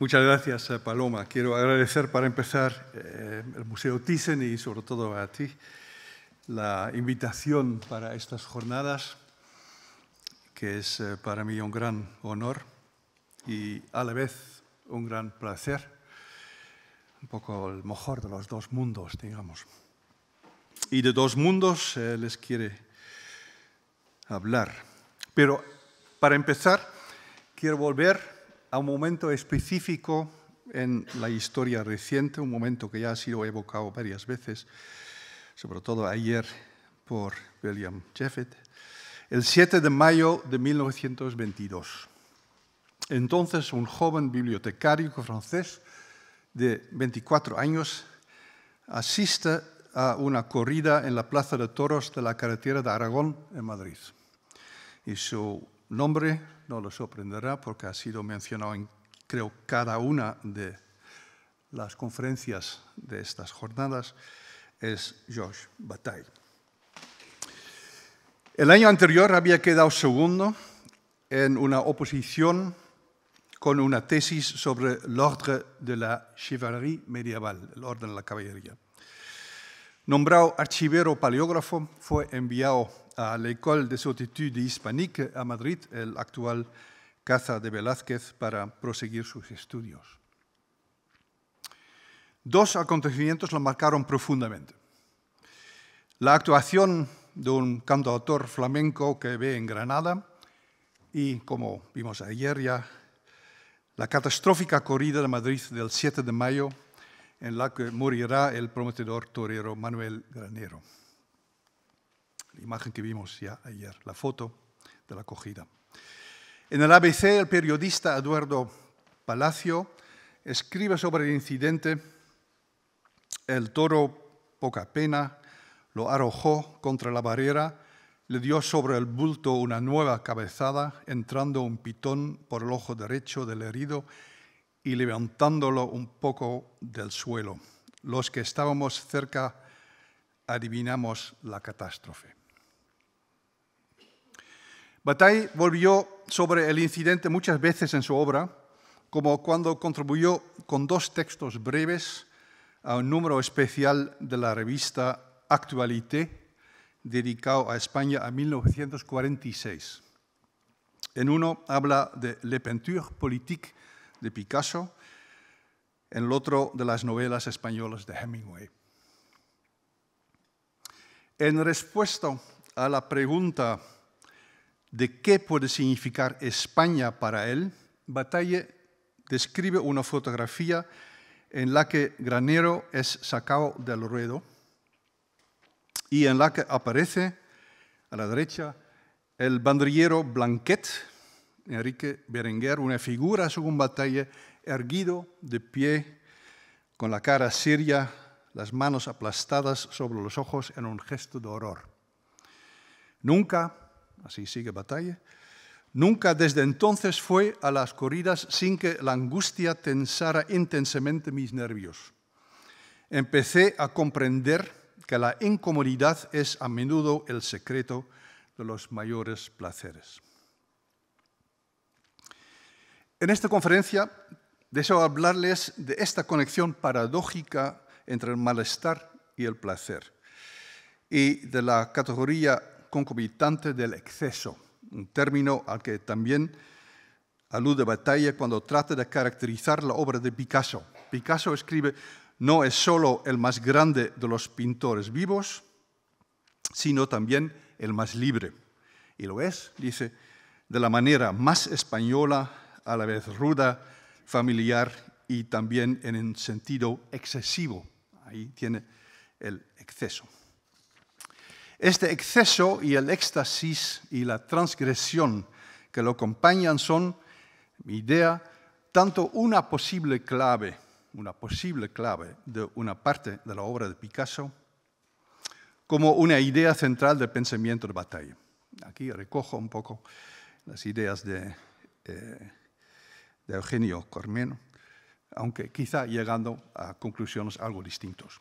Muchas gracias, Paloma. Quiero agradecer para empezar el Museo Thyssen y sobre todo a ti la invitación para estas jornadas, que es para mí un gran honor y a la vez un gran placer, un poco el mejor de los dos mundos, digamos. Y de dos mundos les quiere hablar. Pero para empezar, quiero volver a un momento específico en la historia reciente, un momento que ya ha sido evocado varias veces, sobre todo ayer por William Jeffett, el 7 de mayo de 1922. Entonces, un joven bibliotecario francés de 24 años asiste a una corrida en la Plaza de Toros de la carretera de Aragón, en Madrid. Y su nombre no lo sorprenderá porque ha sido mencionado en, creo, cada una de las conferencias de estas jornadas, es Georges Bataille. El año anterior había quedado segundo en una oposición con una tesis sobre l'ordre de la chevalerie medieval, el orden de la caballería. Nombrado archivero paleógrafo, fue enviado a l'École des Hautes-Études Hispaniques a Madrid, el actual Casa de Velázquez, para proseguir sus estudios. Dos acontecimientos lo marcaron profundamente. La actuación de un cantautor flamenco que ve en Granada y, como vimos ayer ya, la catastrófica corrida de Madrid del 7 de mayo en la que morirá el prometedor torero Manuel Granero. La imagen que vimos ya ayer, la foto de la acogida. En el ABC, el periodista Eduardo Palacio escribe sobre el incidente: el toro, poca pena, lo arrojó contra la barrera, le dio sobre el bulto una nueva cabezada, entrando un pitón por el ojo derecho del herido y levantándolo un poco del suelo. Los que estábamos cerca adivinamos la catástrofe. Bataille volvió sobre el incidente muchas veces en su obra, como cuando contribuyó con dos textos breves a un número especial de la revista Actualité, dedicado a España a 1946. En uno habla de Les Peintures Politiques de Picasso, en el otro de las novelas españolas de Hemingway. En respuesta a la pregunta de qué puede significar España para él, Bataille describe una fotografía en la que Granero es sacado del ruedo y en la que aparece, a la derecha, el banderillero Blanquet, Enrique Berenguer, una figura, según Bataille, erguido, de pie, con la cara seria, las manos aplastadas sobre los ojos en un gesto de horror. Nunca, así sigue Bataille, nunca desde entonces fue a las corridas sin que la angustia tensara intensamente mis nervios. Empecé a comprender que la incomodidad es a menudo el secreto de los mayores placeres. En esta conferencia deseo hablarles de esta conexión paradójica entre el malestar y el placer y de la categoría concomitante del exceso, un término al que también alude Bataille cuando trata de caracterizar la obra de Picasso. Picasso escribe: no es solo el más grande de los pintores vivos, sino también el más libre. Y lo es, dice, de la manera más española, a la vez ruda, familiar y también en un sentido excesivo. Ahí tiene el exceso. Este exceso y el éxtasis y la transgresión que lo acompañan son, mi idea, tanto una posible clave, de una parte de la obra de Picasso, como una idea central del pensamiento de Bataille. Aquí recojo un poco las ideas de Eugenio Cormeno, aunque quizá llegando a conclusiones algo distintas.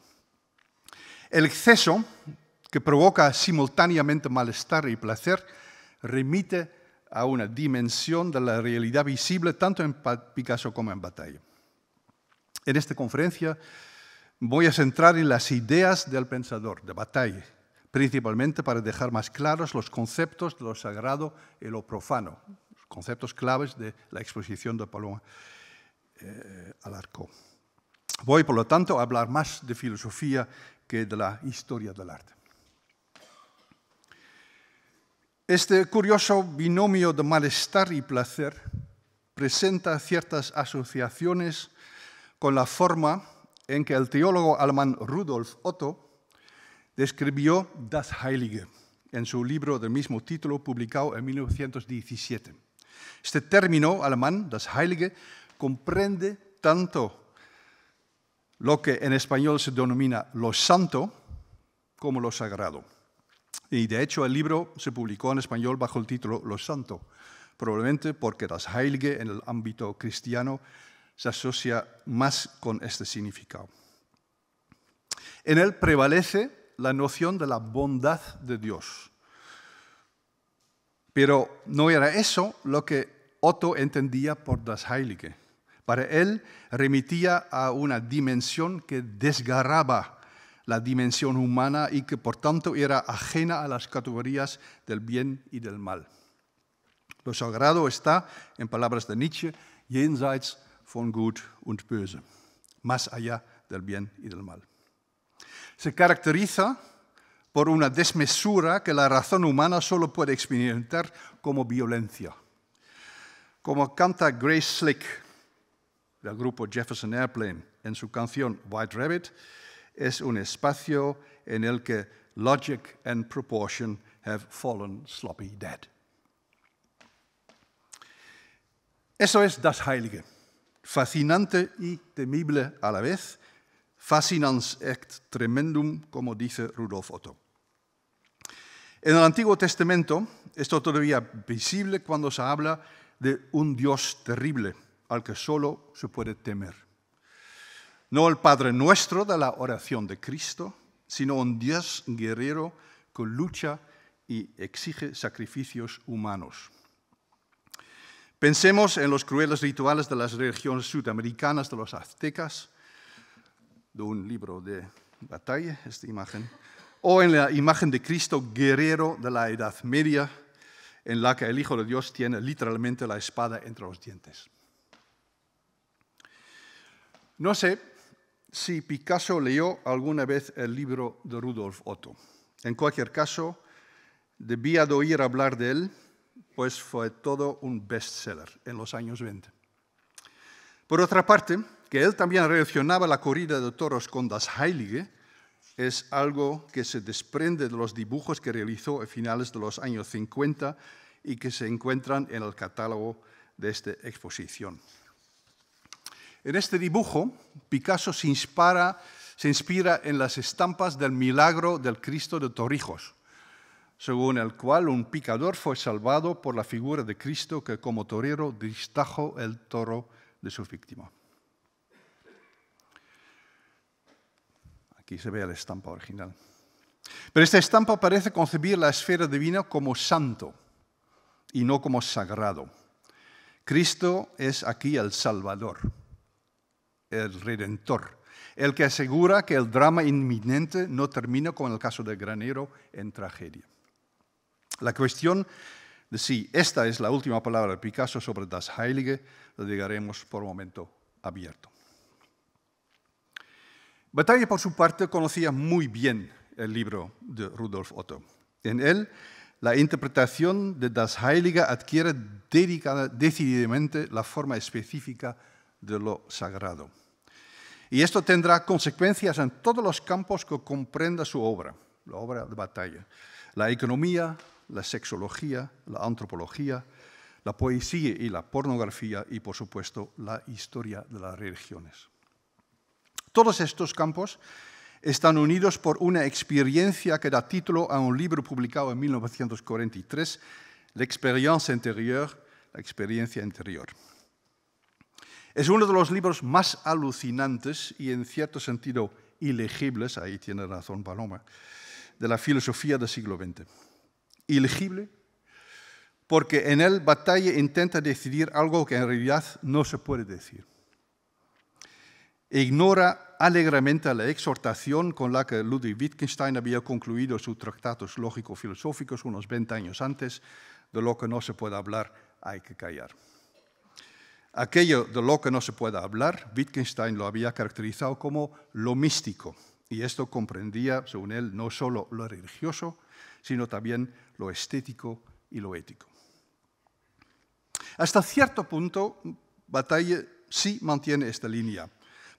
El exceso, que provoca simultáneamente malestar y placer, remite a una dimensión de la realidad visible tanto en Picasso como en Bataille. En esta conferencia voy a centrar en las ideas del pensador, de Bataille, principalmente para dejar más claros los conceptos de lo sagrado y lo profano, los conceptos claves de la exposición de Paloma Alarcó. Voy, por lo tanto, a hablar más de filosofía que de la historia del arte. Este curioso binomio de malestar y placer presenta ciertas asociaciones con la forma en que el teólogo alemán Rudolf Otto describió Das Heilige en su libro del mismo título publicado en 1917. Este término alemán, Das Heilige, comprende tanto lo que en español se denomina lo santo como lo sagrado. Y de hecho el libro se publicó en español bajo el título Lo Santo, probablemente porque Das Heilige en el ámbito cristiano se asocia más con este significado. En él prevalece la noción de la bondad de Dios. Pero no era eso lo que Otto entendía por Das Heilige. Para él remitía a una dimensión que desgarraba la dimensión humana y que, por tanto, era ajena a las categorías del bien y del mal. Lo sagrado está, en palabras de Nietzsche, jenseits von Gut und Böse, más allá del bien y del mal. Se caracteriza por una desmesura que la razón humana solo puede experimentar como violencia. Como canta Grace Slick, del grupo Jefferson Airplane, en su canción White Rabbit, es un espacio en el que logic and proportion have fallen sloppy dead. Eso es Das Heilige, fascinante y temible a la vez, fascinans et tremendum, como dice Rudolf Otto. En el Antiguo Testamento, esto todavía es visible cuando se habla de un Dios terrible al que solo se puede temer. No el Padre Nuestro de la oración de Cristo, sino un Dios guerrero que lucha y exige sacrificios humanos. Pensemos en los crueles rituales de las religiones sudamericanas de los aztecas, de un libro de Bataille, esta imagen, o en la imagen de Cristo guerrero de la Edad Media, en la que el Hijo de Dios tiene literalmente la espada entre los dientes. No sé si Picasso leyó alguna vez el libro de Rudolf Otto. En cualquier caso, debía de oír hablar de él, pues fue todo un bestseller en los años 20. Por otra parte, que él también relacionaba la corrida de toros con Das Heilige es algo que se desprende de los dibujos que realizó a finales de los años 50 y que se encuentran en el catálogo de esta exposición. En este dibujo, Picasso se inspira en las estampas del milagro del Cristo de Torrijos, según el cual un picador fue salvado por la figura de Cristo que como torero distrajo el toro de su víctima. Aquí se ve la estampa original. Pero esta estampa parece concebir la esfera divina como santo y no como sagrado. Cristo es aquí el Salvador, el Redentor, el que asegura que el drama inminente no termina como en el caso de Granero en tragedia. La cuestión de si esta es la última palabra de Picasso sobre Das Heilige lo dejaremos por un momento abierto. Bataille, por su parte, conocía muy bien el libro de Rudolf Otto. En él, la interpretación de Das Heilige adquiere decididamente la forma específica de lo sagrado. Y esto tendrá consecuencias en todos los campos que comprenda su obra, la obra de Bataille: la economía, la sexología, la antropología, la poesía y la pornografía y, por supuesto, la historia de las religiones. Todos estos campos están unidos por una experiencia que da título a un libro publicado en 1943, La experiencia interior. Es uno de los libros más alucinantes y, en cierto sentido, ilegibles, ahí tiene razón Paloma, de la filosofía del siglo XX. Ilegible porque en él Bataille intenta decidir algo que en realidad no se puede decir. ignora alegremente la exhortación con la que Ludwig Wittgenstein había concluido sus tratados lógico-filosóficos unos 20 años antes: de lo que no se puede hablar hay que callar. Aquello de lo que no se puede hablar, Wittgenstein lo había caracterizado como lo místico, y esto comprendía, según él, no solo lo religioso, sino también lo estético y lo ético. Hasta cierto punto, Bataille sí mantiene esta línea.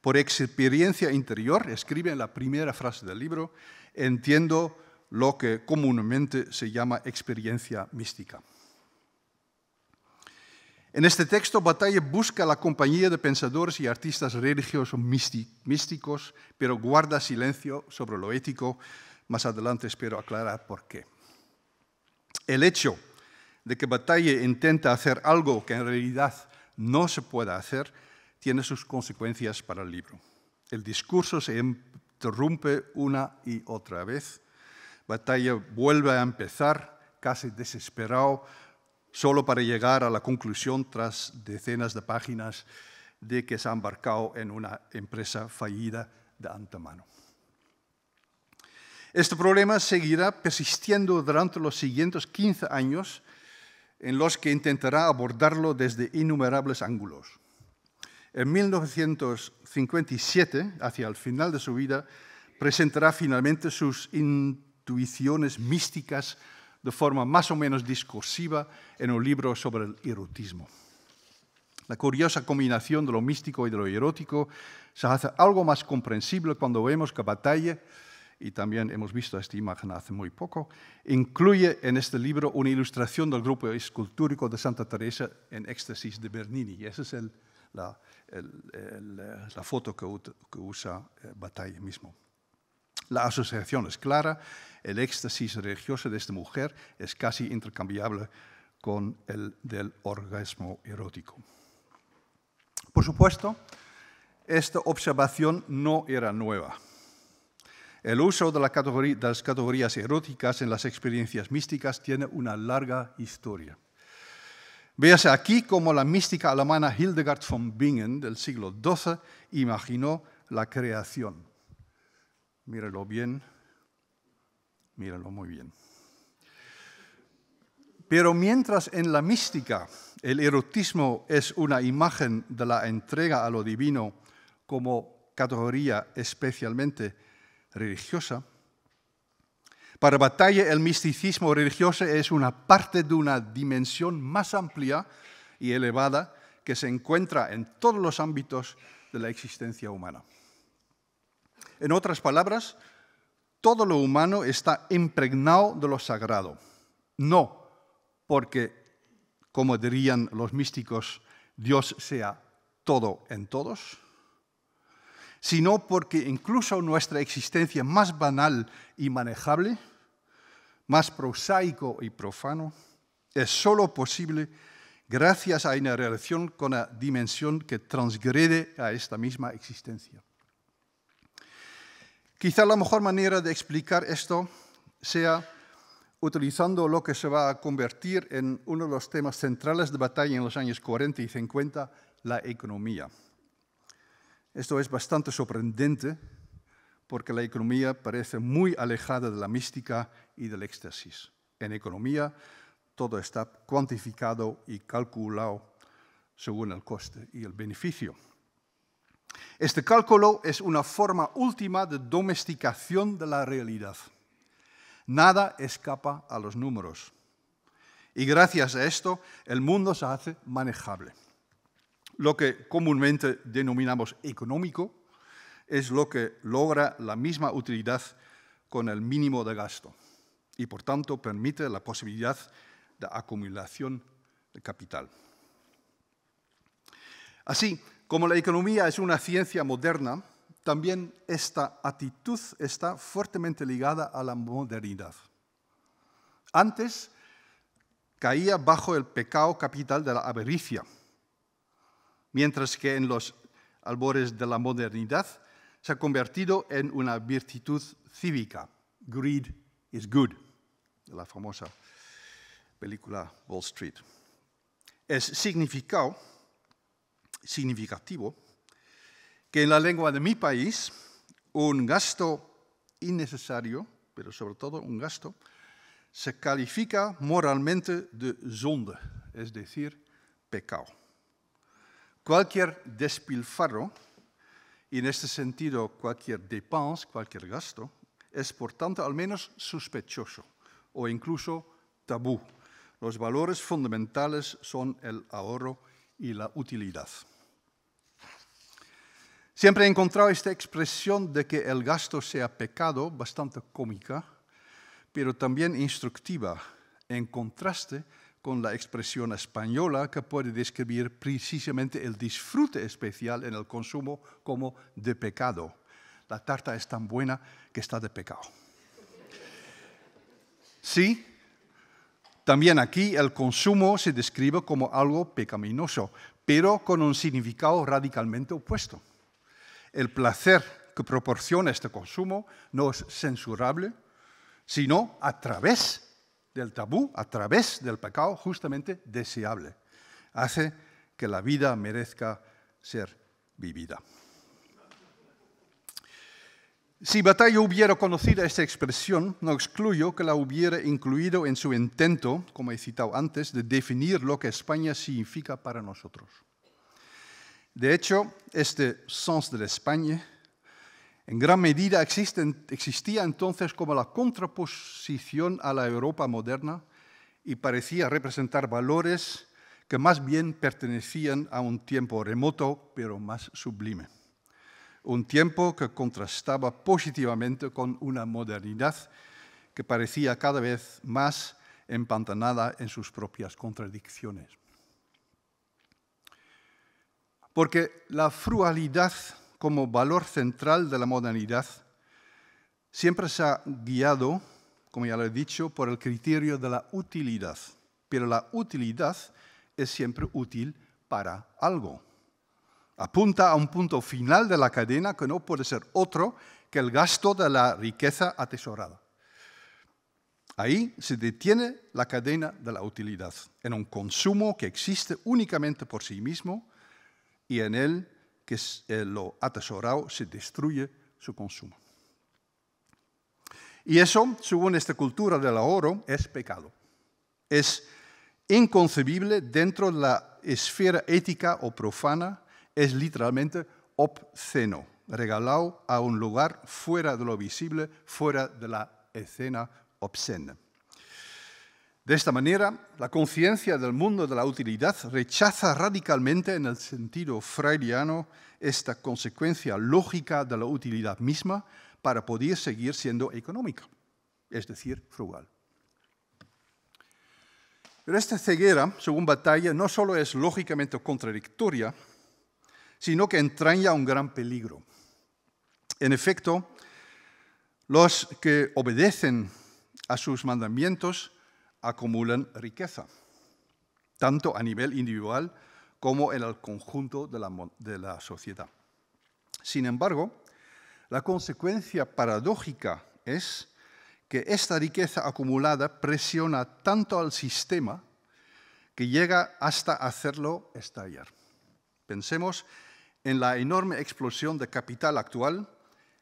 Por experiencia interior, escribe en la primera frase del libro, entiendo lo que comúnmente se llama experiencia mística. En este texto, Bataille busca la compañía de pensadores y artistas religiosos místicos, pero guarda silencio sobre lo ético. Más adelante espero aclarar por qué. El hecho de que Bataille intenta hacer algo que en realidad no se puede hacer tiene sus consecuencias para el libro. El discurso se interrumpe una y otra vez. Bataille vuelve a empezar, casi desesperado, solo para llegar a la conclusión, tras decenas de páginas, de que se ha embarcado en una empresa fallida de antemano. Este problema seguirá persistiendo durante los siguientes 15 años, en los que intentará abordarlo desde innumerables ángulos. En 1957, hacia el final de su vida, presentará finalmente sus intuiciones místicas de forma más o menos discursiva en un libro sobre el erotismo. La curiosa combinación de lo místico y de lo erótico se hace algo más comprensible cuando vemos que Bataille, y también hemos visto esta imagen hace muy poco, incluye en este libro una ilustración del grupo escultórico de Santa Teresa en Éxtasis de Bernini. Y esa es la foto que usa Bataille mismo. La asociación es clara, el éxtasis religioso de esta mujer es casi intercambiable con el del orgasmo erótico. Por supuesto, esta observación no era nueva. El uso de las categorías eróticas en las experiencias místicas tiene una larga historia. Véase aquí cómo la mística alemana Hildegard von Bingen del siglo XII imaginó la creación. Míralo bien, míralo muy bien. Pero mientras en la mística el erotismo es una imagen de la entrega a lo divino como categoría especialmente religiosa, para Bataille el misticismo religioso es una parte de una dimensión más amplia y elevada que se encuentra en todos los ámbitos de la existencia humana. En otras palabras, todo lo humano está impregnado de lo sagrado. No porque, como dirían los místicos, Dios sea todo en todos, sino porque incluso nuestra existencia más banal y manejable, más prosaico y profano, es solo posible gracias a una relación con la dimensión que transgrede a esta misma existencia. Quizá la mejor manera de explicar esto sea utilizando lo que se va a convertir en uno de los temas centrales de Bataille en los años 40 y 50, la economía. Esto es bastante sorprendente porque la economía parece muy alejada de la mística y del éxtasis. En economía todo está cuantificado y calculado según el coste y el beneficio. Este cálculo es una forma última de domesticación de la realidad. Nada escapa a los números. Y gracias a esto, el mundo se hace manejable. Lo que comúnmente denominamos económico es lo que logra la misma utilidad con el mínimo de gasto y, por tanto, permite la posibilidad de acumulación de capital. Así, como la economía es una ciencia moderna, también esta actitud está fuertemente ligada a la modernidad. Antes caía bajo el pecado capital de la avaricia, mientras que en los albores de la modernidad se ha convertido en una virtud cívica. Greed is good, de la famosa película Wall Street. Es significativo que en la lengua de mi país, un gasto innecesario, pero sobre todo un gasto, se califica moralmente de zonde, es decir, pecado. Cualquier despilfarro, y en este sentido cualquier dépense, cualquier gasto, es por tanto al menos sospechoso o incluso tabú. Los valores fundamentales son el ahorro y la utilidad. Siempre he encontrado esta expresión de que el gasto sea pecado bastante cómica, pero también instructiva, en contraste con la expresión española que puede describir precisamente el disfrute especial en el consumo como de pecado. La tarta es tan buena que está de pecado. Sí, también aquí el consumo se describe como algo pecaminoso, pero con un significado radicalmente opuesto. El placer que proporciona este consumo no es censurable, sino a través del tabú, a través del pecado, justamente deseable. Hace que la vida merezca ser vivida. Si Bataille hubiera conocido esta expresión, no excluyo que la hubiera incluido en su intento, como he citado antes, de definir lo que España significa para nosotros. De hecho, este sens de la España en gran medida existía entonces como la contraposición a la Europa moderna y parecía representar valores que más bien pertenecían a un tiempo remoto, pero más sublime. Un tiempo que contrastaba positivamente con una modernidad que parecía cada vez más empantanada en sus propias contradicciones. Porque la frugalidad como valor central de la modernidad siempre se ha guiado, como ya lo he dicho, por el criterio de la utilidad. Pero la utilidad es siempre útil para algo. Apunta a un punto final de la cadena que no puede ser otro que el gasto de la riqueza atesorada. Ahí se detiene la cadena de la utilidad, en un consumo que existe únicamente por sí mismo, y en él, que es lo atesorado, se destruye su consumo. Y eso, según esta cultura del ahorro, es pecado. Es inconcebible dentro de la esfera ética o profana, es literalmente obsceno, regalado a un lugar fuera de lo visible, fuera de la escena obscena. De esta manera, la conciencia del mundo de la utilidad rechaza radicalmente, en el sentido freudiano, esta consecuencia lógica de la utilidad misma para poder seguir siendo económica, es decir, frugal. Pero esta ceguera, según Bataille, no solo es lógicamente contradictoria, sino que entraña un gran peligro. En efecto, los que obedecen a sus mandamientos acumulan riqueza, tanto a nivel individual como en el conjunto de la sociedad. Sin embargo, la consecuencia paradójica es que esta riqueza acumulada presiona tanto al sistema que llega hasta hacerlo estallar. Pensemos en la enorme explosión de capital actual,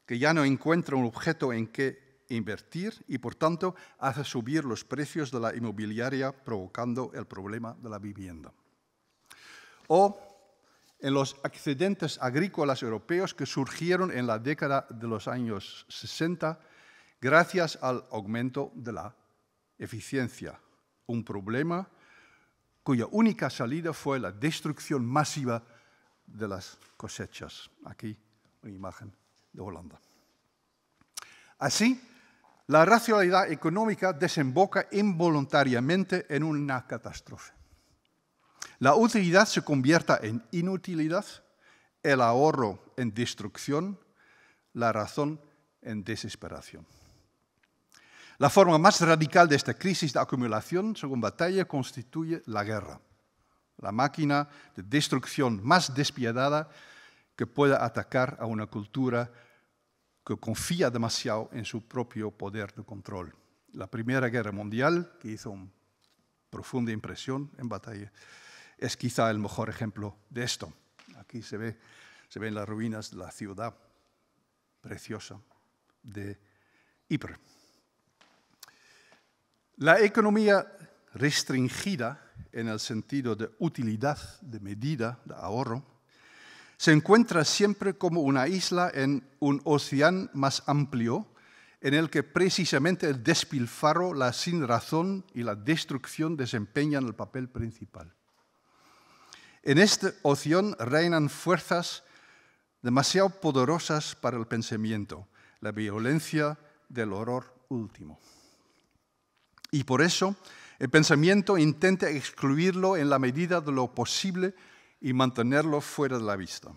que ya no encuentra un objeto en que invertir y, por tanto, hace subir los precios de la inmobiliaria, provocando el problema de la vivienda. O en los excedentes agrícolas europeos que surgieron en la década de los años 60 gracias al aumento de la eficiencia, un problema cuya única salida fue la destrucción masiva de las cosechas. Aquí una imagen de Holanda. Así, la racionalidad económica desemboca involuntariamente en una catástrofe. La utilidad se convierte en inutilidad, el ahorro en destrucción, la razón en desesperación. La forma más radical de esta crisis de acumulación, según Bataille, constituye la guerra, la máquina de destrucción más despiadada que pueda atacar a una cultura que confía demasiado en su propio poder de control. La Primera Guerra Mundial, que hizo una profunda impresión en Bataille, es quizá el mejor ejemplo de esto. Aquí se ve se ven las ruinas de la ciudad preciosa de Ypres. La economía restringida, en el sentido de utilidad, de medida, de ahorro, se encuentra siempre como una isla en un océano más amplio, en el que precisamente el despilfarro, la sinrazón y la destrucción desempeñan el papel principal. En este océano reinan fuerzas demasiado poderosas para el pensamiento, la violencia del horror último. Y por eso el pensamiento intenta excluirlo en la medida de lo posible y mantenerlo fuera de la vista.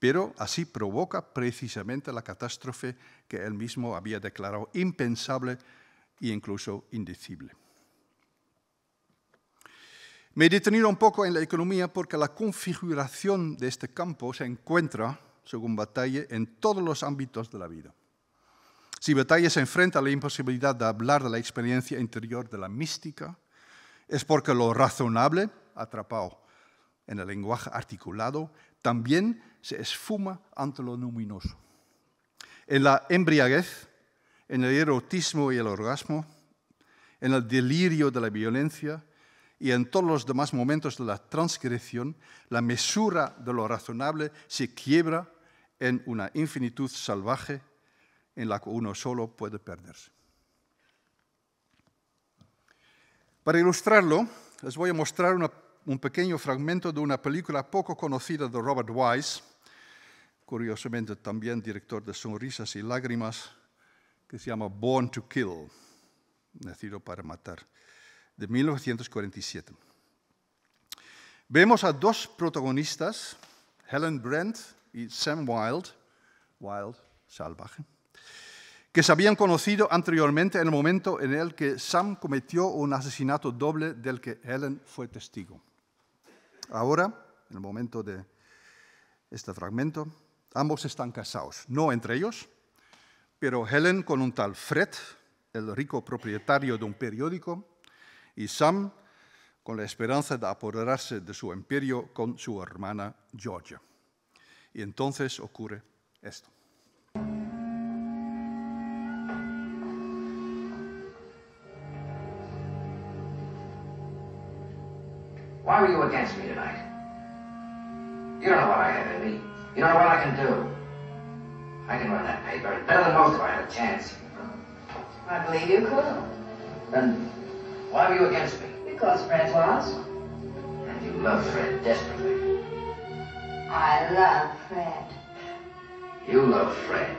Pero así provoca precisamente la catástrofe que él mismo había declarado impensable e incluso indecible. Me he detenido un poco en la economía porque la configuración de este campo se encuentra, según Bataille, en todos los ámbitos de la vida. Si Bataille se enfrenta a la imposibilidad de hablar de la experiencia interior de la mística, es porque lo razonable, atrapado en el lenguaje articulado, también se esfuma ante lo luminoso. En la embriaguez, en el erotismo y el orgasmo, en el delirio de la violencia y en todos los demás momentos de la transgresión, la mesura de lo razonable se quiebra en una infinitud salvaje en la que uno solo puede perderse. Para ilustrarlo, les voy a mostrar un pequeño fragmento de una película poco conocida de Robert Wise, curiosamente también director de Sonrisas y Lágrimas, que se llama Born to Kill, nacido para matar, de 1947. Vemos a dos protagonistas, Helen Brent y Sam Wild, Wild salvaje, que se habían conocido anteriormente en el momento en el que Sam cometió un asesinato doble del que Helen fue testigo. Ahora, en el momento de este fragmento, ambos están casados, no entre ellos, pero Helen con un tal Fred, el rico propietario de un periódico, y Sam con la esperanza de apoderarse de su imperio con su hermana Georgia. Y entonces ocurre esto. Why were you against me tonight? You don't know what I have in me. You don't know what I can do. I can run that paper better than most if I had a chance. I believe you could. Then why were you against me? Because Fred was. And you love Fred desperately. I love Fred. You love Fred.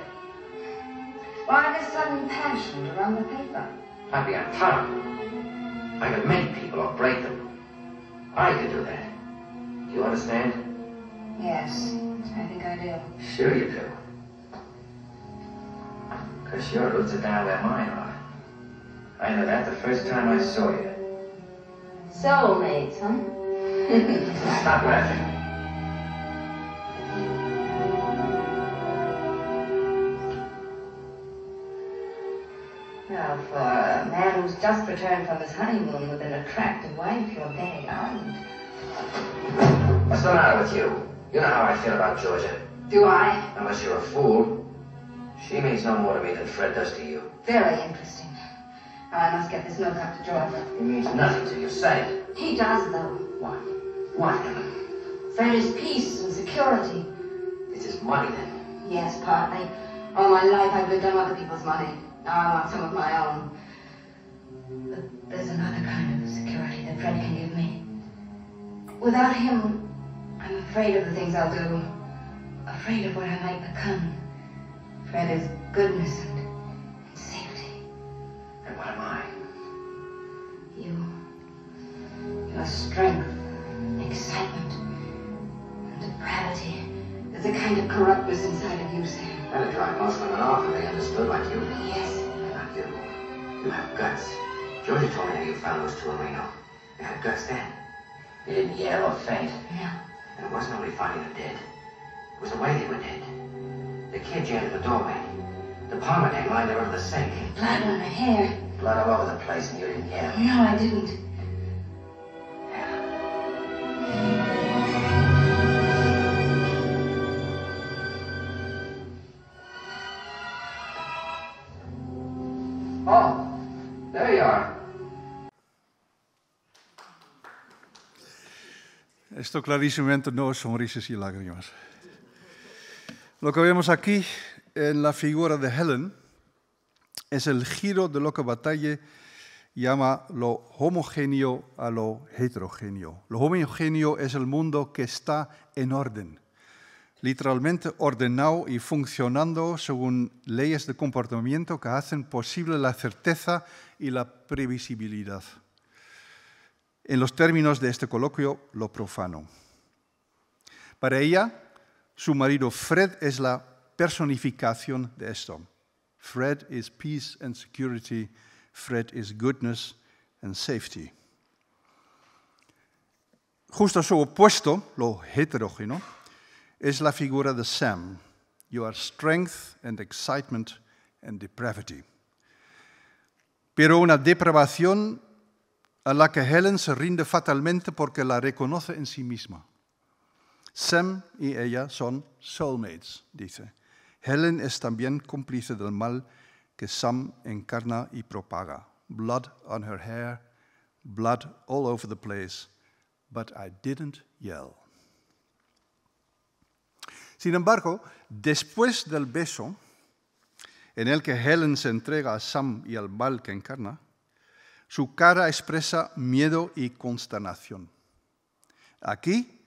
Why this sudden passion to run the paper? I'd be intolerable. I could make people or break them. I could do that. Do you understand? Yes, I think I do. Sure you do. Because your roots are down where mine are. I know that the first time I saw you. Soulmates, huh? Stop laughing. For a man who's just returned from his honeymoon with an attractive wife, you're very armed. What's the matter with you? You know how I feel about Georgia. Do I? Unless you're a fool. She means no more to me than Fred does to you. Very interesting. Now I must get this note up to Georgia. He means nothing to you, say. He does, though. What? What? Fred is peace and security. It's his money, then? Yes, partly. All my life I've lived on other people's money. I want some of my own. But there's another kind of security that Fred can give me. Without him, I'm afraid of the things I'll do. Afraid of what I might become. Fred is goodness and safety. And what am I? You. Your strength, excitement, and depravity. There's a kind of corruptness inside of you, Sam. That would drive most women off if they understood like you. Yes. Not you. You have guts. Georgia told me how you found those two in Reno. You had guts then. You didn't yell or faint. No. And it wasn't only finding them dead. It was the way they were dead. The kid jammed in the doorway. The palm dang lined over the sink. Blood on her hair. Blood all over the place, and you didn't yell. No, I didn't. Esto clarísimamente no es Sonrisas y Lágrimas. Lo que vemos aquí en la figura de Helen es el giro de lo que Bataille llama lo homogéneo a lo heterogéneo. Lo homogéneo es el mundo que está en orden, literalmente ordenado y funcionando según leyes de comportamiento que hacen posible la certeza y la previsibilidad. En los términos de este coloquio, lo profano. Para ella, su marido Fred es la personificación de esto. Fred is peace and security. Fred is goodness and safety. Justo su opuesto, lo heterógeno, es la figura de Sam. You are strength and excitement and depravity. Pero una depravación a la que Helen se rinde fatalmente porque la reconoce en sí misma. Sam y ella son soulmates, dice. Helen es también cómplice del mal que Sam encarna y propaga. Blood on her hair, blood all over the place, but I didn't yell. Sin embargo, después del beso en el que Helen se entrega a Sam y al mal que encarna, su cara expresa miedo y consternación. Aquí,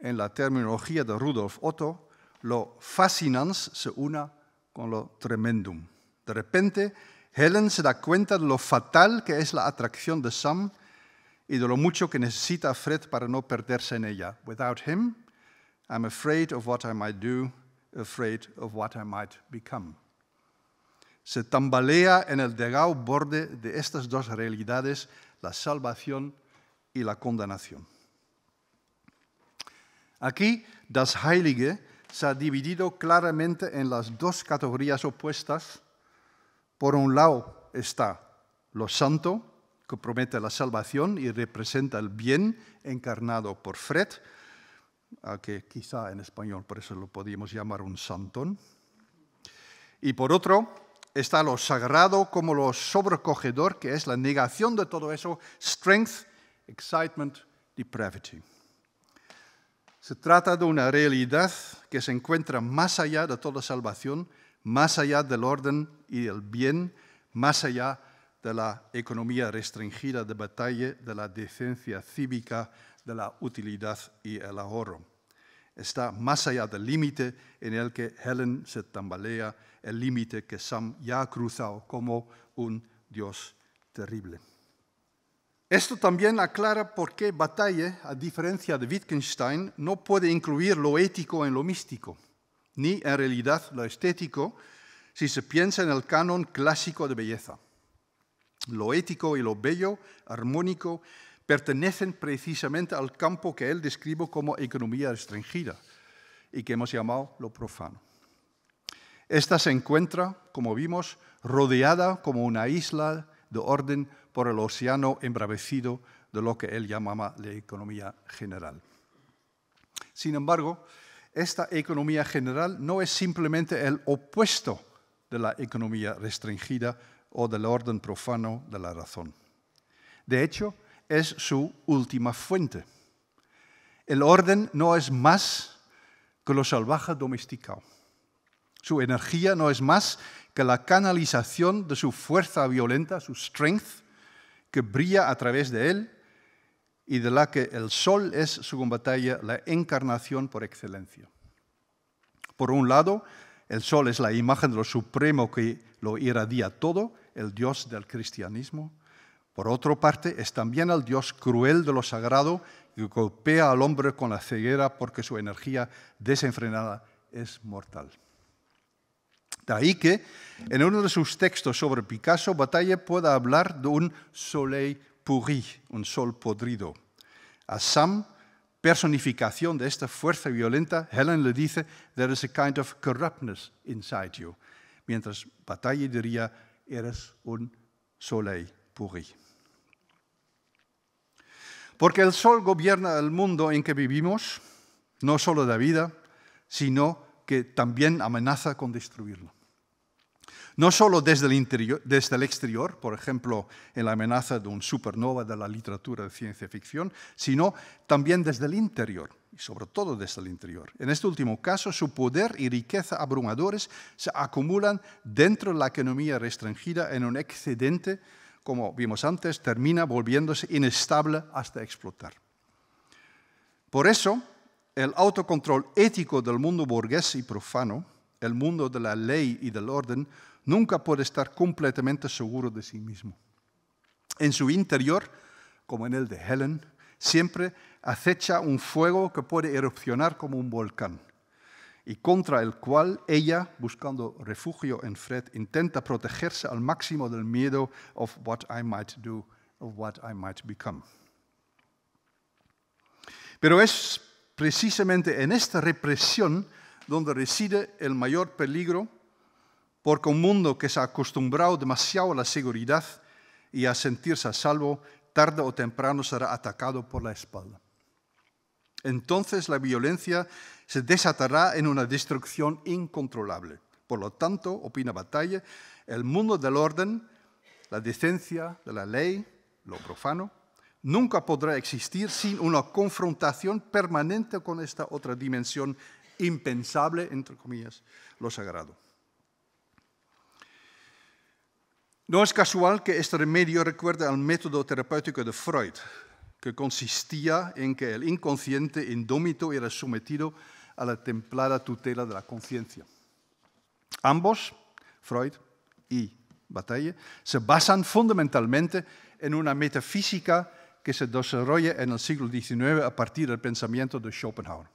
en la terminología de Rudolf Otto, lo fascinans se una con lo tremendum. De repente, Helen se da cuenta de lo fatal que es la atracción de Sam y de lo mucho que necesita a Fred para no perderse en ella. Without him, I'm afraid of what I might do, afraid of what I might become. Se tambalea en el delgado borde de estas dos realidades, la salvación y la condenación. Aquí, Das Heilige se ha dividido claramente en las dos categorías opuestas. Por un lado está lo santo, que promete la salvación y representa el bien encarnado por Fred, que quizá en español por eso lo podíamos llamar un santón. Y por otro está lo sagrado como lo sobrecogedor, que es la negación de todo eso, strength, excitement, depravity. Se trata de una realidad que se encuentra más allá de toda salvación, más allá del orden y el bien, más allá de la economía restringida de Bataille, de la decencia cívica, de la utilidad y el ahorro. Está más allá del límite en el que Helen se tambalea, el límite que Sam ya ha cruzado como un dios terrible. Esto también aclara por qué Bataille, a diferencia de Wittgenstein, no puede incluir lo ético en lo místico, ni en realidad lo estético, si se piensa en el canon clásico de belleza. Lo ético y lo bello, armónico, pertenecen precisamente al campo que él describe como economía restringida y que hemos llamado lo profano. Esta se encuentra, como vimos, rodeada como una isla de orden por el océano embravecido de lo que él llamaba la economía general. Sin embargo, esta economía general no es simplemente el opuesto de la economía restringida o del orden profano de la razón. De hecho, es su última fuente. El orden no es más que lo salvaje domesticado. Su energía no es más que la canalización de su fuerza violenta, su strength, que brilla a través de él y de la que el sol es, según Bataille, la encarnación por excelencia. Por un lado, el sol es la imagen de lo supremo que lo irradia todo, el dios del cristianismo. Por otra parte, es también el dios cruel de lo sagrado que golpea al hombre con la ceguera porque su energía desenfrenada es mortal. De ahí que, en uno de sus textos sobre Picasso, Bataille pueda hablar de un Soleil Pourri, un sol podrido. A Sam, personificación de esta fuerza violenta, Helen le dice, there is a kind of corruptness inside you. Mientras Bataille diría, eres un Soleil Pourri. Porque el sol gobierna el mundo en que vivimos, no solo la vida, sino que también amenaza con destruirlo. no solo desde el exterior, por ejemplo, en la amenaza de un supernova de la literatura de ciencia ficción, sino también desde el interior, y sobre todo desde el interior. En este último caso, su poder y riqueza abrumadores se acumulan dentro de la economía restringida en un excedente, como vimos antes, termina volviéndose inestable hasta explotar. Por eso, el autocontrol ético del mundo burgués y profano, el mundo de la ley y del orden, nunca puede estar completamente seguro de sí mismo. En su interior, como en el de Helen, siempre acecha un fuego que puede erupcionar como un volcán y contra el cual ella, buscando refugio en Fred, intenta protegerse al máximo del miedo of what I might do, of what I might become. Pero es precisamente en esta represión donde reside el mayor peligro, porque un mundo que se ha acostumbrado demasiado a la seguridad y a sentirse a salvo, tarde o temprano será atacado por la espalda. Entonces la violencia se desatará en una destrucción incontrolable. Por lo tanto, opina Bataille, el mundo del orden, la decencia de la ley, lo profano, nunca podrá existir sin una confrontación permanente con esta otra dimensión impensable, entre comillas, lo sagrado. No es casual que este remedio recuerde al método terapéutico de Freud, que consistía en que el inconsciente indómito era sometido a la templada tutela de la conciencia. Ambos, Freud y Bataille, se basan fundamentalmente en una metafísica que se desarrolla en el siglo XIX a partir del pensamiento de Schopenhauer.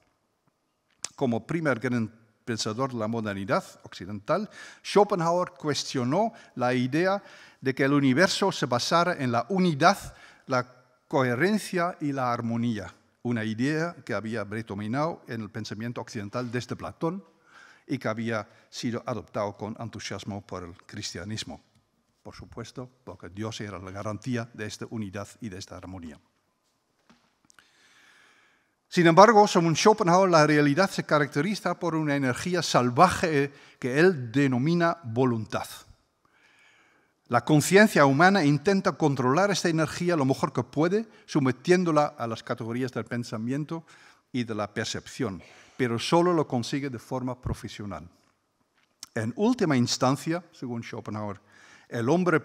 Como primer gran pensador de la modernidad occidental, Schopenhauer cuestionó la idea de que el universo se basara en la unidad, la coherencia y la armonía, una idea que había predominado en el pensamiento occidental desde Platón y que había sido adoptado con entusiasmo por el cristianismo, por supuesto, porque Dios era la garantía de esta unidad y de esta armonía. Sin embargo, según Schopenhauer, la realidad se caracteriza por una energía salvaje que él denomina voluntad. La conciencia humana intenta controlar esta energía lo mejor que puede, sometiéndola a las categorías del pensamiento y de la percepción, pero solo lo consigue de forma profesional. En última instancia, según Schopenhauer, el hombre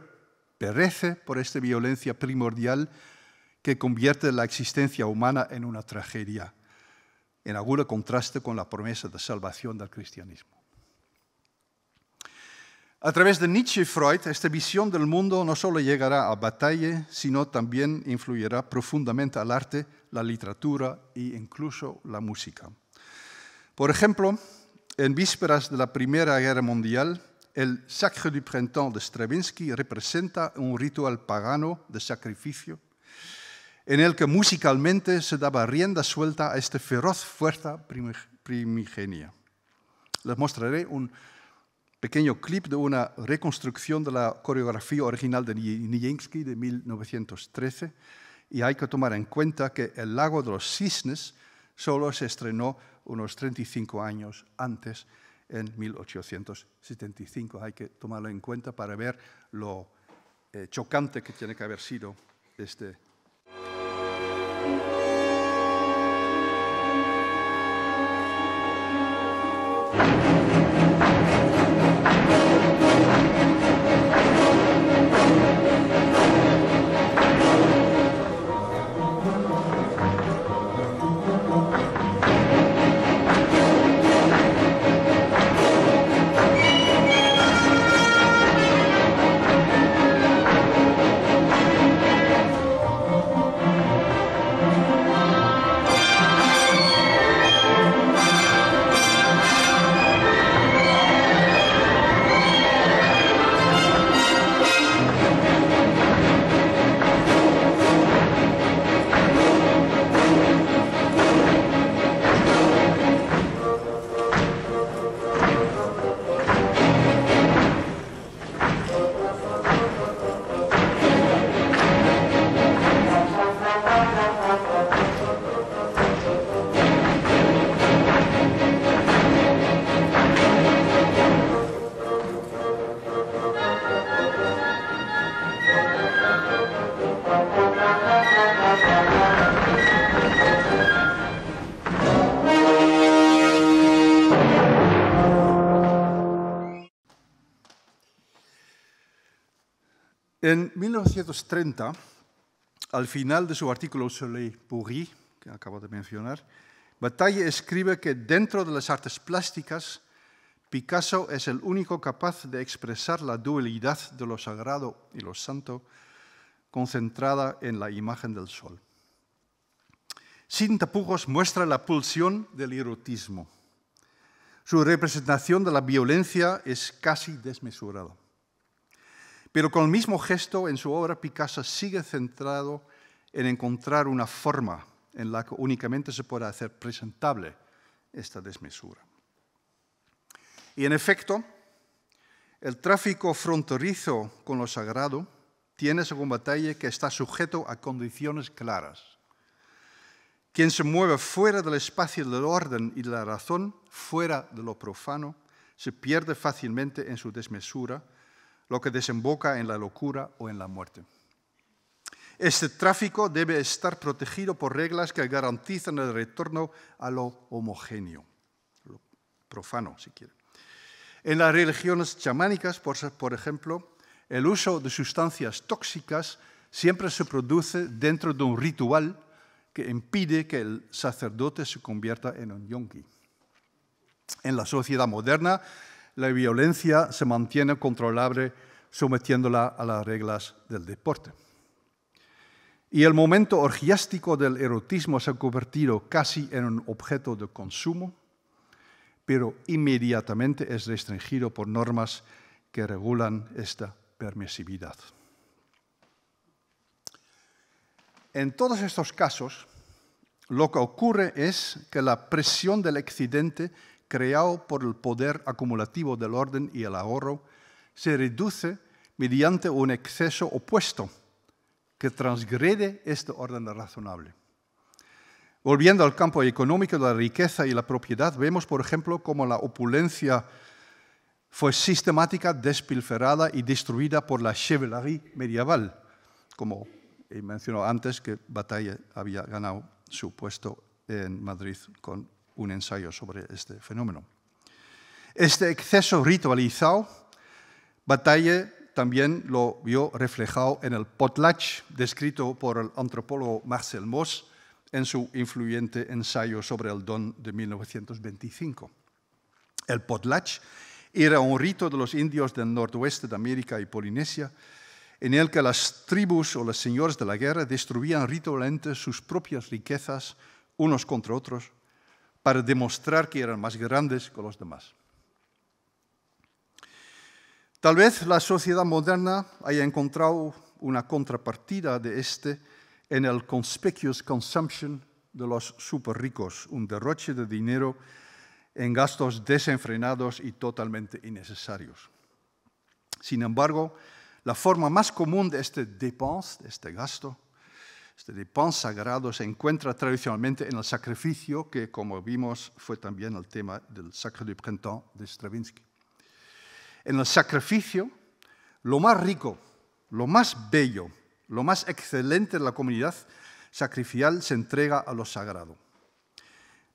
perece por esta violencia primordial que convierte la existencia humana en una tragedia, en agudo contraste con la promesa de salvación del cristianismo. A través de Nietzsche y Freud, esta visión del mundo no solo llegará a Bataille, sino también influirá profundamente al arte, la literatura e incluso la música. Por ejemplo, en vísperas de la Primera Guerra Mundial, el Sacre du Printemps de Stravinsky representa un ritual pagano de sacrificio en el que musicalmente se daba rienda suelta a esta feroz fuerza primigenia. Les mostraré un pequeño clip de una reconstrucción de la coreografía original de Nijinsky de 1913, y hay que tomar en cuenta que El lago de los cisnes solo se estrenó unos 35 años antes, en 1875. Hay que tomarlo en cuenta para ver lo chocante que tiene que haber sido este... En 1930, al final de su artículo Soleil Pourri, que acabo de mencionar, Bataille escribe que dentro de las artes plásticas, Picasso es el único capaz de expresar la dualidad de lo sagrado y lo santo concentrada en la imagen del sol. Sin tapujos muestra la pulsión del erotismo. Su representación de la violencia es casi desmesurada. Pero con el mismo gesto, en su obra, Picasso sigue centrado en encontrar una forma en la que únicamente se puede hacer presentable esta desmesura. Y en efecto, el tráfico fronterizo con lo sagrado tiene, según Bataille, que estar sujeto a condiciones claras. Quien se mueve fuera del espacio del orden y de la razón, fuera de lo profano, se pierde fácilmente en su desmesura, lo que desemboca en la locura o en la muerte. Este tráfico debe estar protegido por reglas que garantizan el retorno a lo homogéneo, lo profano, si quiere. En las religiones chamánicas, por ejemplo, el uso de sustancias tóxicas siempre se produce dentro de un ritual que impide que el sacerdote se convierta en un yonki. En la sociedad moderna, la violencia se mantiene controlable sometiéndola a las reglas del deporte. Y el momento orgiástico del erotismo se ha convertido casi en un objeto de consumo, pero inmediatamente es restringido por normas que regulan esta permisividad. En todos estos casos, lo que ocurre es que la presión del excedente creado por el poder acumulativo del orden y el ahorro se reduce mediante un exceso opuesto que transgrede este orden razonable. Volviendo al campo económico de la riqueza y la propiedad, vemos, por ejemplo, cómo la opulencia fue sistemática, despilferrada y destruida por la chevalería medieval, como he mencionado antes, que Bataille había ganado su puesto en Madrid con un ensayo sobre este fenómeno. Este exceso ritualizado, Bataille también lo vio reflejado en el Potlatch, descrito por el antropólogo Marcel Mauss en su influyente ensayo sobre el don de 1925. El Potlatch era un rito de los indios del noroeste de América y Polinesia, en el que las tribus o los señores de la guerra destruían ritualmente sus propias riquezas unos contra otros para demostrar que eran más grandes que los demás. Tal vez la sociedad moderna haya encontrado una contrapartida de este en el conspicuous consumption de los superricos, un derroche de dinero en gastos desenfrenados y totalmente innecesarios. Sin embargo, la forma más común de este dépense, de este gasto, este dépense sagrado, se encuentra tradicionalmente en el sacrificio, que, como vimos, fue también el tema del Sacre du Printemps de Stravinsky. En el sacrificio, lo más rico, lo más bello, lo más excelente de la comunidad sacrificial se entrega a lo sagrado.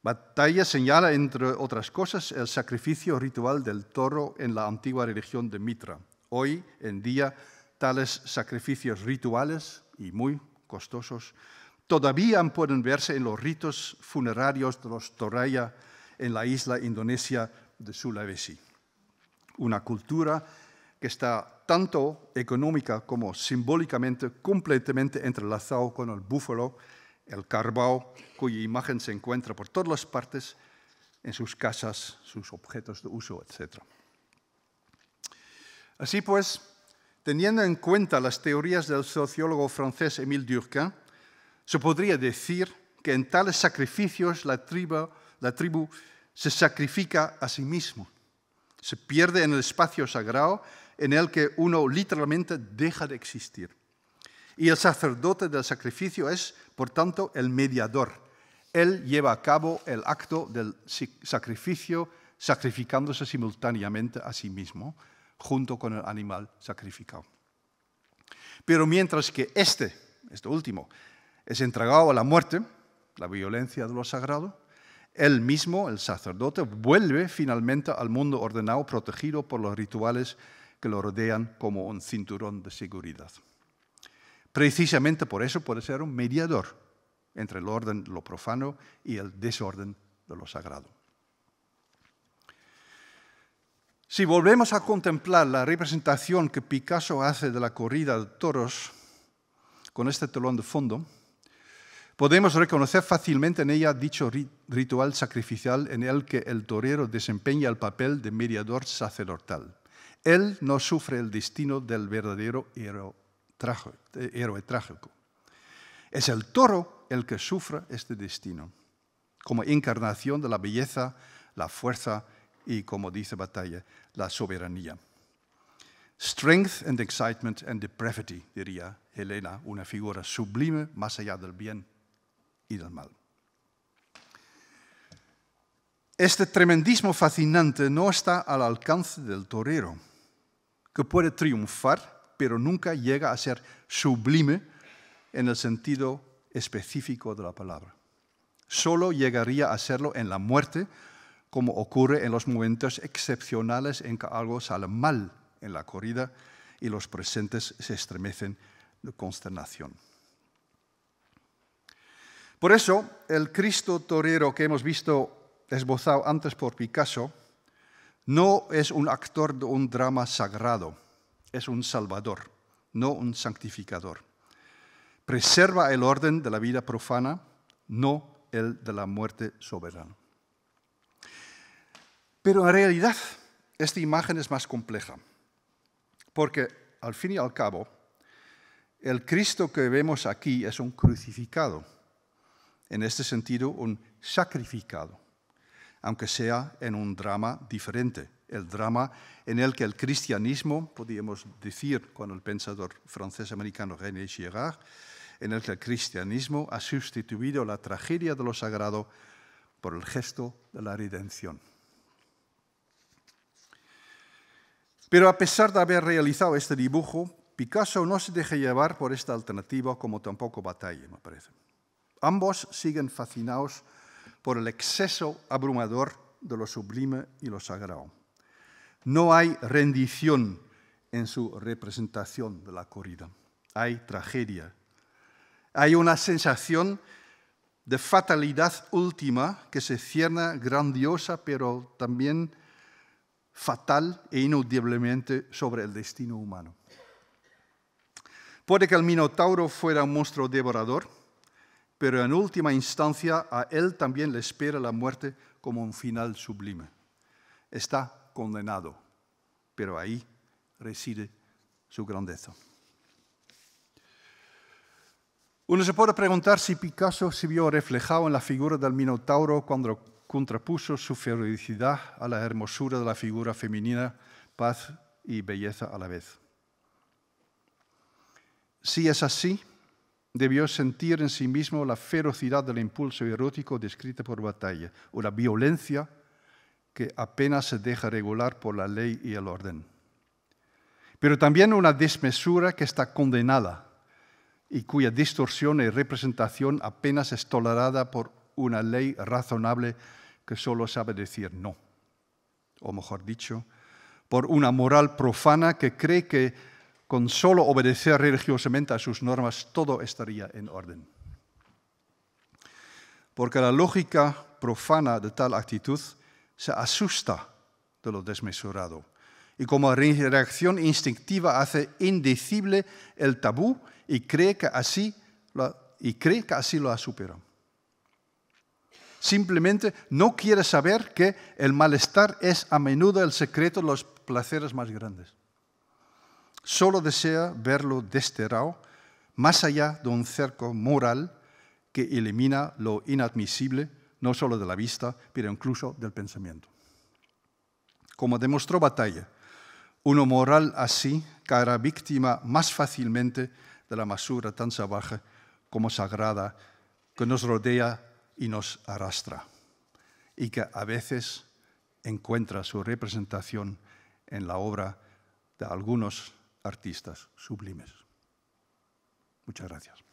Bataille señala, entre otras cosas, el sacrificio ritual del toro en la antigua religión de Mitra. Hoy en día, tales sacrificios rituales y muy costosos todavía pueden verse en los ritos funerarios de los Toraya en la isla indonesia de Sulawesi. Una cultura que está tanto económica como simbólicamente completamente entrelazado con el búfalo, el carbao, cuya imagen se encuentra por todas las partes en sus casas, sus objetos de uso, etc. Así pues, teniendo en cuenta las teorías del sociólogo francés Émile Durkheim, se podría decir que en tales sacrificios la tribu se sacrifica a sí mismo. Se pierde en el espacio sagrado en el que uno literalmente deja de existir. Y el sacerdote del sacrificio es, por tanto, el mediador. Él lleva a cabo el acto del sacrificio, sacrificándose simultáneamente a sí mismo, junto con el animal sacrificado. Pero mientras que este último, es entregado a la muerte, la violencia de lo sagrado, él mismo, el sacerdote, vuelve finalmente al mundo ordenado, protegido por los rituales que lo rodean como un cinturón de seguridad. Precisamente por eso puede ser un mediador entre el orden de lo profano y el desorden de lo sagrado. Si volvemos a contemplar la representación que Picasso hace de la corrida de toros con este telón de fondo, podemos reconocer fácilmente en ella dicho ritual sacrificial en el que el torero desempeña el papel de mediador sacerdotal. Él no sufre el destino del verdadero héroe trágico. Es el toro el que sufre este destino, como encarnación de la belleza, la fuerza y, como dice Bataille, la soberanía. Strength and excitement and depravity, diría Helena, una figura sublime más allá del bien y del mal. Este tremendismo fascinante no está al alcance del torero, que puede triunfar, pero nunca llega a ser sublime en el sentido específico de la palabra. Solo llegaría a serlo en la muerte, como ocurre en los momentos excepcionales en que algo sale mal en la corrida y los presentes se estremecen de consternación. Por eso, el Cristo torero que hemos visto esbozado antes por Picasso no es un actor de un drama sagrado, es un salvador, no un santificador. Preserva el orden de la vida profana, no el de la muerte soberana. Pero en realidad, esta imagen es más compleja. Porque, al fin y al cabo, el Cristo que vemos aquí es un crucificado, en este sentido un sacrificado, aunque sea en un drama diferente, el drama en el que el cristianismo, podríamos decir con el pensador francés-americano René Girard, en el que el cristianismo ha sustituido la tragedia de lo sagrado por el gesto de la redención. Pero a pesar de haber realizado este dibujo, Picasso no se deja llevar por esta alternativa, como tampoco Bataille, me parece. Ambos siguen fascinados por el exceso abrumador de lo sublime y lo sagrado. No hay rendición en su representación de la corrida. Hay tragedia. Hay una sensación de fatalidad última que se cierne grandiosa, pero también fatal e inudiblemente sobre el destino humano. Puede que el Minotauro fuera un monstruo devorador, pero en última instancia a él también le espera la muerte como un final sublime. Está condenado, pero ahí reside su grandeza. Uno se puede preguntar si Picasso se vio reflejado en la figura del Minotauro cuando contrapuso su ferocidad a la hermosura de la figura femenina, paz y belleza a la vez. Si es así, debió sentir en sí mismo la ferocidad del impulso erótico descrito por Bataille, una violencia que apenas se deja regular por la ley y el orden. Pero también una desmesura que está condenada y cuya distorsión y representación apenas es tolerada por una ley razonable que solo sabe decir no, o mejor dicho, por una moral profana que cree que con solo obedecer religiosamente a sus normas todo estaría en orden. Porque la lógica profana de tal actitud se asusta de lo desmesurado y como reacción instintiva hace indecible el tabú y cree que así lo ha superado. Simplemente no quiere saber que el malestar es a menudo el secreto de los placeres más grandes. Solo desea verlo desterrado más allá de un cerco moral que elimina lo inadmisible, no solo de la vista, pero incluso del pensamiento. Como demostró Bataille, una moral así caerá víctima más fácilmente de la basura tan salvaje como sagrada que nos rodea y nos arrastra, y que a veces encuentra su representación en la obra de algunos artistas sublimes. Muchas gracias.